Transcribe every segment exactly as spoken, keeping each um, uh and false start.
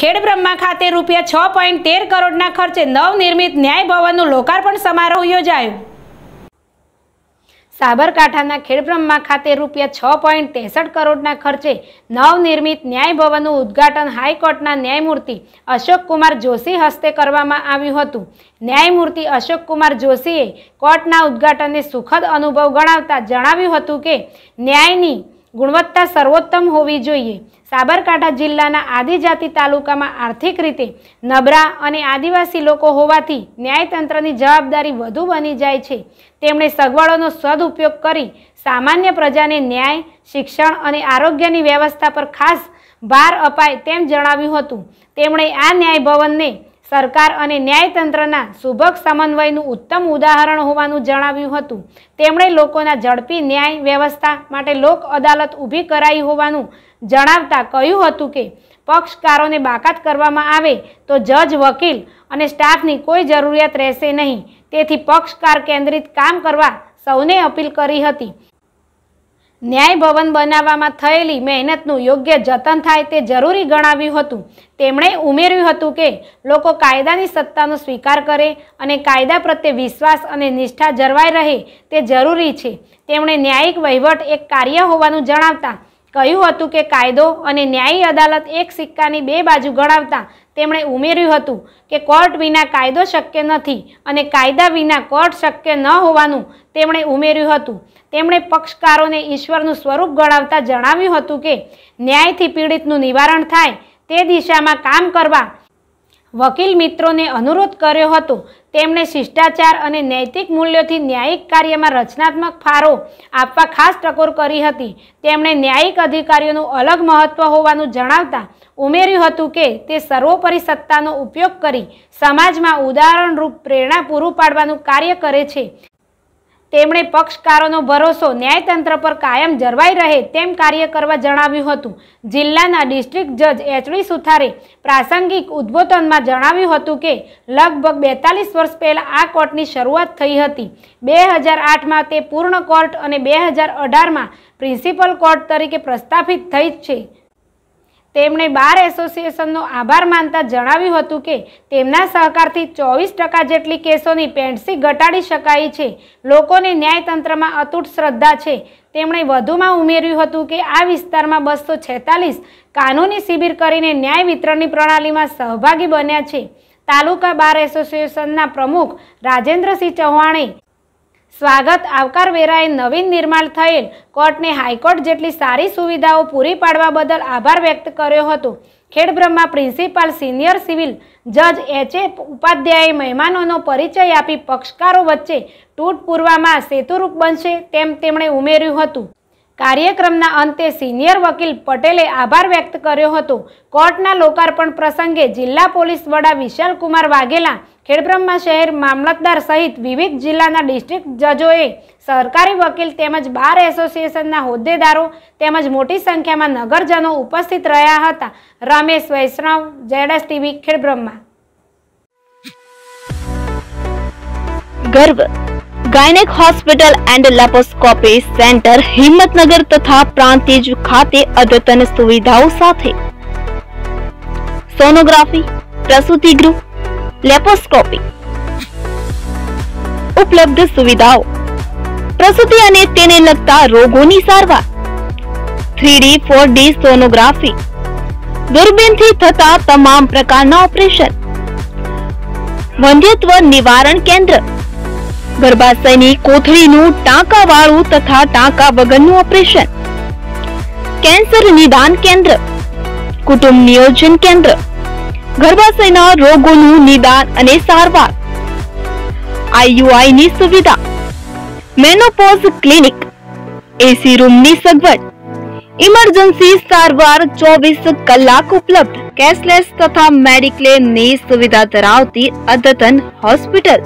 ખેડબ્રહ્મા ખાતે રૂપિયા છ પોઈન્ટ તેર કરોડના ખર્ચે નવનિર્મિત ન્યાય ભવનનું લોકાર્પણ સમારોહ યોજાયો. સાબરકાંઠાના ખેડબ્રહ્મા ખાતે રૂપિયા છ પોઈન્ટ ત્રેસઠ કરોડના ખર્ચે નવનિર્મિત ન્યાય ભવનનું ઉદ્ઘાટન હાઈકોર્ટના ન્યાયમૂર્તિ અશોક કુમાર જોશી હસ્તે કરવામાં આવ્યું હતું. ન્યાયમૂર્તિ અશોક કુમાર જોશીએ કોર્ટના ઉદ્ઘાટનને સુખદ અનુભવ ગણાવતા જણાવ્યું હતું કે ન્યાયની ગુણવત્તા સર્વોત્તમ હોવી જોઈએ. સાબરકાંઠા જિલ્લાના આદિજાતિ તાલુકામાં આર્થિક રીતે નબળા અને આદિવાસી લોકો હોવાથી ન્યાયતંત્રની જવાબદારી વધુ બની જાય છે. તેમણે સગવડોનો સદુપયોગ કરી સામાન્ય પ્રજાને ન્યાય, શિક્ષણ અને આરોગ્યની વ્યવસ્થા પર ખાસ ભાર અપાય તેમ જણાવ્યું હતું. તેમણે આ ન્યાય ભવનને સરકાર અને ન્યાયતંત્રના સુભગ સમન્વયનું ઉત્તમ ઉદાહરણ હોવાનું જણાવ્યું હતું. તેમણે લોકોના ઝડપી ન્યાય વ્યવસ્થા માટે લોક અદાલત ઊભી કરાઈ હોવાનું જણાવતા કહ્યું હતું કે પક્ષકારોને બાકાત કરવામાં આવે તો જજ, વકીલ અને સ્ટાફની કોઈ જરૂરિયાત રહેશે નહીં. તેથી પક્ષકાર કેન્દ્રિત કામ કરવા સૌને અપીલ કરી હતી. ન્યાય ભવન બનાવવામાં થયેલી મહેનતનું યોગ્ય જતન થાય તે જરૂરી ગણાવ્યું હતું. તેમણે ઉમેર્યું હતું કે લોકો કાયદાની સત્તાનો સ્વીકાર કરે અને કાયદા પ્રત્યે વિશ્વાસ અને નિષ્ઠા જળવાઈ રહે તે જરૂરી છે. તેમણે ન્યાયિક વહીવટ એક કાર્ય હોવાનું જણાવતા કહ્યું હતું કે કાયદો અને ન્યાયી અદાલત એક સિક્કાની બે બાજુ ગણાવતા તેમણે ઉમેર્યું હતું કે કોર્ટ વિના કાયદો શક્ય નથી અને કાયદા વિના કોર્ટ શક્ય ન હોવાનું તેમણે ઉમેર્યું હતું. તેમણે પક્ષકારોને ઈશ્વરનું સ્વરૂપ ગણાવતા જણાવ્યું હતું કે ન્યાયથી પીડિતનું નિવારણ થાય તે દિશામાં કામ કરવા વકીલ મિત્રોને અનુરોધ કર્યો હતો. તેમણે શિષ્ટાચાર અને નૈતિક મૂલ્યોથી ન્યાયિક કાર્યમાં રચનાત્મક ફાળો આપવા ખાસ ટકોર કરી હતી. તેમણે ન્યાયિક અધિકારીઓનું અલગ મહત્વ હોવાનું જણાવતા ઉમેર્યું હતું કે તે સર્વોપરી સત્તાનો ઉપયોગ કરી સમાજમાં ઉદાહરણરૂપ પ્રેરણા પૂરું પાડવાનું કાર્ય કરે છે. તેમણે પક્ષકારોનો ભરોસો ન્યાયતંત્ર પર કાયમ જળવાઈ રહે તેમ કાર્ય કરવા જણાવ્યું હતું. જિલ્લાના ડિસ્ટ્રિક્ટ જજ એચ ડી સુથારે પ્રાસંગિક ઉદ્બોધનમાં જણાવ્યું હતું કે લગભગ બેતાલીસ વર્ષ પહેલાં આ કોર્ટની શરૂઆત થઈ હતી. બે હજાર આઠમાં તે પૂર્ણ કોર્ટ અને બે હજાર અઢારમાં પ્રિન્સિપલ કોર્ટ તરીકે પ્રસ્થાપિત થઈ છે. તેમણે બાર એસોસિએશનનો આભાર માનતા જણાવ્યું હતું કે તેમના સહકારથી ચોવીસ ટકા જેટલી કેસોની પેન્સી ઘટાડી શકાઈ છે. લોકોને ન્યાયતંત્રમાં અતૂટ શ્રદ્ધા છે. તેમણે વધુમાં ઉમેર્યું હતું કે આ વિસ્તારમાં બસો છેતાલીસ કાનૂની શિબિર કરીને ન્યાય વિતરણની પ્રણાલીમાં સહભાગી બન્યા છે. તાલુકા બાર એસોસિએશનના પ્રમુખ રાજેન્દ્રસિંહ ચૌહાણે સ્વાગત આવકારવેરાએ નવીન નિર્માણ થયેલ કોર્ટને હાઈકોર્ટ જેટલી સારી સુવિધાઓ પૂરી પાડવા બદલ આભાર વ્યક્ત કર્યો હતો. ખેડબ્રહ્મા પ્રિન્સિપાલ સિનિયર સિવિલ જજ એચ એ ઉપાધ્યાયે મહેમાનોનો પરિચય આપી પક્ષકારો વચ્ચે તૂટ પૂરવામાં સેતુરૂપ બનશે તેમ તેમણે ઉમેર્યું હતું. કાર્યક્રમના અંતે સિનિયર વકીલ પટેલે આભાર વ્યક્ત કર્યો હતો. કોર્ટના લોકાર્પણ પ્રસંગે જિલ્લા પોલીસ વડા વિશાલ કુમાર વાઘેલા, ખેડબ્રહ્મા શહેર મામલતદાર સહિત વિવિધ જિલ્લાના ડિસ્ટ્રિક્ટ જજોએ, સરકારી વકીલ તેમજ બાર એસોસિએશનના હોદ્દેદારો તેમજ મોટી સંખ્યામાં નગરજનો ઉપસ્થિત રહ્યા હતા. રમેશ વૈષ્ણવ, ZSTV, Khedbrahma. Garv gynaec hospital and laparoscopy centre Himmatnagar तथा प्रांतिज खाते अद्यतन सुविधाओं साथे सोनोग्राफी, प्रसूति गृह, लेपोस्कोपी उपलब्ध सुविधाओं, प्रसूति अने तेने लगता रोगोनी सारवार, three D four D sonography, दूरबीन थी थता तमाम प्रकारना ऑपरेशन, वंध्यत्व निवारण केंद्र, गर्भाशयनी कोथळीनुं टांकावाळुं तथा टांका वगरनुं ऑपरेशन, कैंसर निदान केंद्र, कुटुंब नियोजन केंद्र, गर्भाशयना रोगोनुं निदान अने सारवार, आईयूआईनी सुविधा, मेनोपोज क्लिनिक, एसी रूमनी सगवड, इमरजन्सी सारवार चौबीस कलाक उपलब्ध, कैशलेस तथा मेडिक्लेमनी सुविधा धरावती अद्यतन hospital.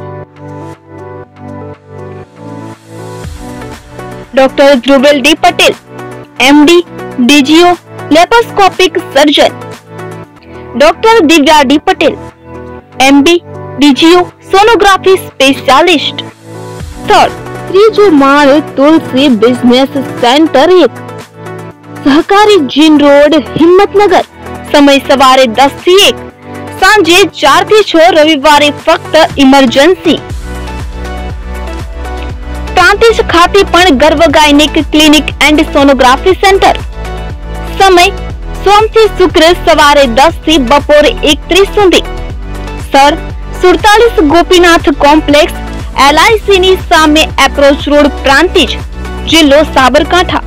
Doctor Dhruvel D Patel MD DGO laparoscopic surgeon, doctor Divya D Patel MB DGO sonography specialist. Third त्रीजो माल तुलसी बिजनेस सेंटर, एक सहकारी जीन रोड हिम्मतनगर. સમય સવારે દસ થી એક, સાંજે ચાર થી છ, રવિવારે ફક્ત ઇમરજન્સી. પ્રાંતિજ ખાતે પણ Garv gynaec clinic and sonography centre. સમય સોમ થી શુક્ર સવારે દસ થી બપોરે એકત્રીસ સુધી. સર સુડતાલીસ Gopinath complex, L I C ની સામે એપ્રોચ રોડ, પ્રાંતિજ, જિલ્લો સાબરકાંઠા.